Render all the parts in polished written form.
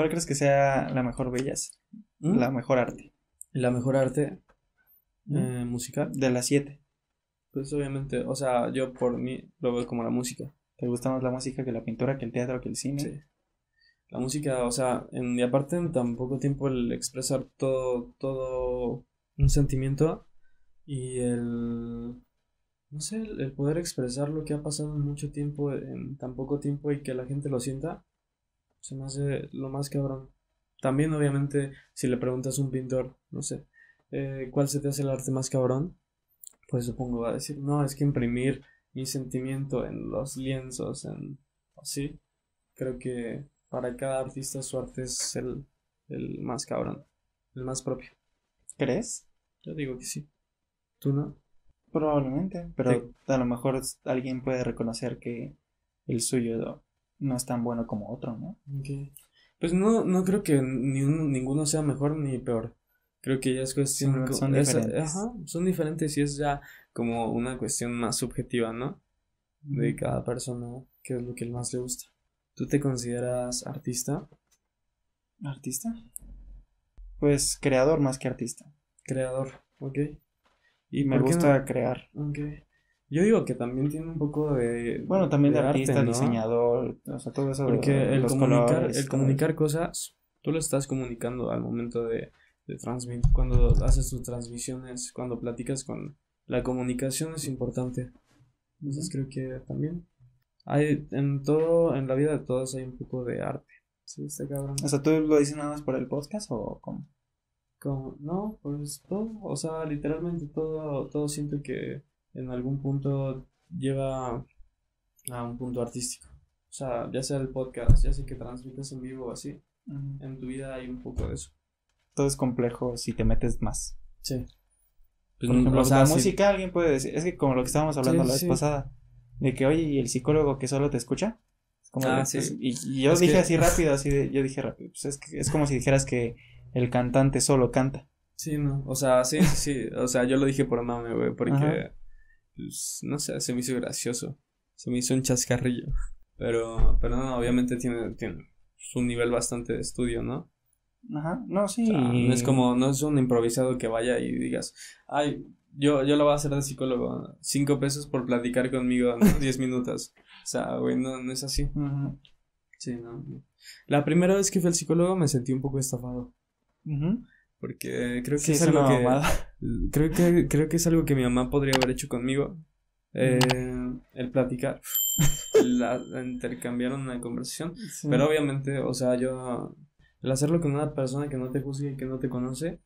¿Cuál crees que sea la mejor belleza? ¿Mm? La mejor arte. ¿La mejor arte musical? De las 7. Pues obviamente, o sea, yo por mí lo veo como la música. ¿Te gusta más la música que la pintura, que el teatro, que el cine? Sí. La música, o sea, y aparte en tan poco tiempo el expresar todo un sentimiento y el poder expresar lo que ha pasado en mucho tiempo, en tan poco tiempo y que la gente lo sienta, se me hace lo más cabrón. También obviamente si le preguntas a un pintor, no sé, ¿cuál se te hace el arte más cabrón? Pues supongo va a decir, no, es que imprimir mi sentimiento en los lienzos, en así, creo que... Para cada artista su arte es el más cabrón, el más propio. ¿Crees? Yo digo que sí. ¿Tú no? Probablemente, pero sí. A lo mejor alguien puede reconocer que el suyo no es tan bueno como otro, ¿no? Okay. Pues no creo que ninguno sea mejor ni peor. Creo que ya es cuestión... Son diferentes. Ajá, son diferentes y es ya como una cuestión más subjetiva, ¿no? De cada persona, qué es lo que más le gusta. ¿Tú te consideras artista? ¿Artista? Pues creador más que artista. Creador, ok. Y me gusta crear. Ok. Yo digo que también tiene un poco de... Bueno, también de artista, ¿no? Diseñador, o sea, todo eso. Porque el comunicar cosas, tú lo estás comunicando al momento de transmitir. Cuando haces tus transmisiones, cuando platicas con... La comunicación es importante. Entonces creo que también... Hay en la vida de todos hay un poco de arte. Sí, está cabrón. O sea, ¿tú lo dices nada más por el podcast o cómo? No, pues todo, o sea, literalmente todo siento que en algún punto lleva a un punto artístico. O sea, ya sea el podcast, ya sea que transmites en vivo o así, en tu vida hay un poco de eso. Todo es complejo si te metes más. Sí. Pues, por ejemplo, o sea, la música alguien puede decir, es que como lo que estábamos hablando la vez pasada. De que, oye, ¿y el psicólogo que solo te escucha? Como sí. Pues, y yo es dije que... así rápido, pues es como si dijeras que el cantante solo canta. Sí, no, o sea, sí, o sea, yo lo dije por mame, güey, porque, pues, no sé, se me hizo gracioso, se me hizo un chascarrillo, pero no, obviamente tiene un nivel bastante de estudio, ¿no? Ajá, no, sí. O sea, no es un improvisado que vaya y digas, ay... Yo lo voy a hacer de psicólogo, ¿no? 5 pesos por platicar conmigo, ¿no? 10 minutos. O sea, güey, no es así. Uh-huh. Sí, no. La primera vez que fui al psicólogo me sentí un poco estafado. Uh-huh. Porque creo que sí, es algo que... Creo que es algo que mi mamá podría haber hecho conmigo. El platicar. Intercambiar una conversación. Sí. Pero obviamente, o sea, yo... El hacerlo con una persona que no te juzgue y que no te conoce...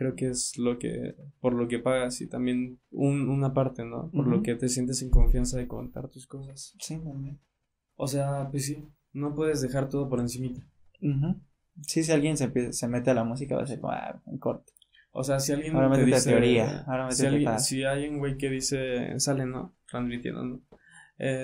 Creo que es por lo que pagas y también una parte, ¿no? Por lo que te sientes en confianza de contar tus cosas. Sí, también. O sea, pues sí, no puedes dejar todo por encimita. Uh-huh. Sí, si alguien se mete a la música va a ser como, un corte. O sea, si alguien ahora te dice... Teoría. Ahora si hay un güey que dice, sale, ¿no? Transmitiendo, ¿no?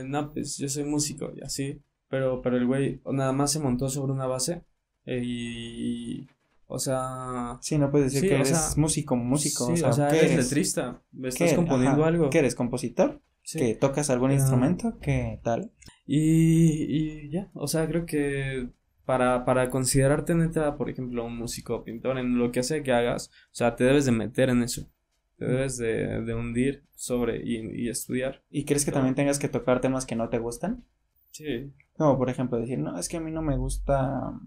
No, pues yo soy músico y así, pero el güey nada más se montó sobre una base y... O sea... Sí, no puedes decir que eres músico. Sí, o sea eres letrista. Estás componiendo algo. ¿Que eres compositor? Sí. ¿Que tocas algún instrumento? ¿Qué tal? Y ya. O sea, creo que para considerarte neta, por ejemplo, un músico, pintor, en lo que sea que hagas, o sea, te debes de meter en eso. Te debes de hundir sobre y estudiar. ¿Y crees que también tengas que tocar temas que no te gustan? Sí. Como, por ejemplo, decir, no, es que a mí no me gusta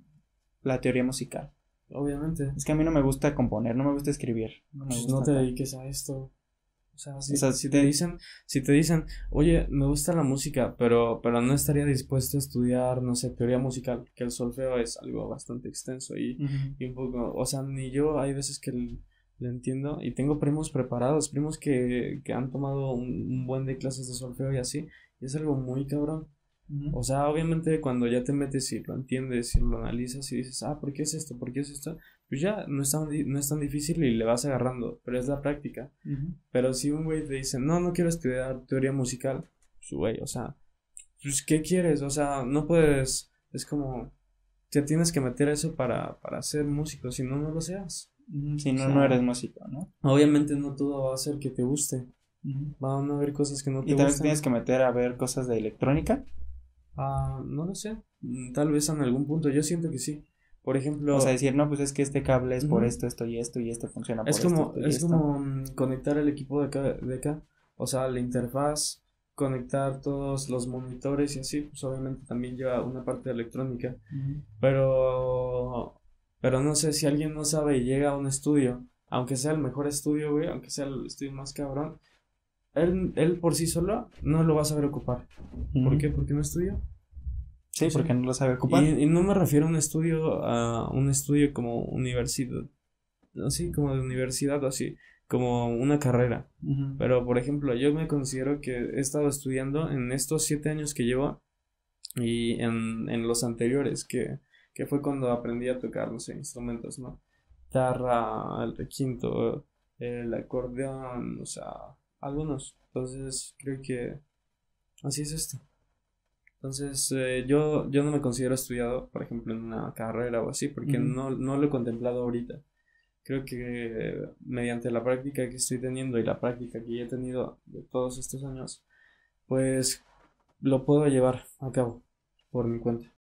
la teoría musical. Obviamente. Es que a mí no me gusta componer, no me gusta escribir. No te dediques a esto. O sea, si te dicen, oye, me gusta la música, pero no estaría dispuesto a estudiar, no sé, teoría musical, que el solfeo es algo bastante extenso y un poco, o sea, ni yo hay veces que le entiendo y tengo primos preparados, primos que han tomado un buen de clases de solfeo y así, y es algo muy cabrón. O sea, obviamente cuando ya te metes y lo entiendes y lo analizas y dices, ¿por qué es esto? ¿Por qué es esto? Pues ya no es tan difícil y le vas agarrando, pero es la práctica. Pero si un güey te dice, no quiero estudiar teoría musical, pues güey, o sea, pues ¿qué quieres? O sea, no puedes, es como, te tienes que meter eso para ser músico, si no, no lo seas. Si no, o sea, no eres músico, ¿no? Obviamente no todo va a ser que te guste, van a haber cosas que no te gustan. Y también tienes que meter a ver cosas de electrónica. No lo sé, tal vez en algún punto, yo siento que sí. Por ejemplo... O sea, decir, no, pues es que este cable es por esto y esto funciona por esto. Es como conectar el equipo de acá, o sea, la interfaz, conectar todos los monitores y así, pues obviamente también lleva una parte de electrónica. Uh-huh. Pero no sé, si alguien no sabe y llega a un estudio, aunque sea el mejor estudio, güey, aunque sea el estudio más cabrón, él por sí solo no lo va a saber ocupar. Uh-huh. ¿Por qué? Porque no estudia. Sí, porque no lo sabe ocupar. Y no me refiero a un estudio como universidad, así como de universidad o así, como una carrera. Uh-huh. Pero, por ejemplo, yo me considero que he estado estudiando en estos 7 años que llevo y en los anteriores, que fue cuando aprendí a tocar, no sé, instrumentos, ¿no? Guitarra, el requinto, el acordeón, o sea, algunos. Entonces, creo que así es esto. Entonces, yo no me considero estudiado, por ejemplo, en una carrera o así, porque no lo he contemplado ahorita. Creo que mediante la práctica que estoy teniendo y la práctica que ya he tenido de todos estos años, pues lo puedo llevar a cabo por mi cuenta.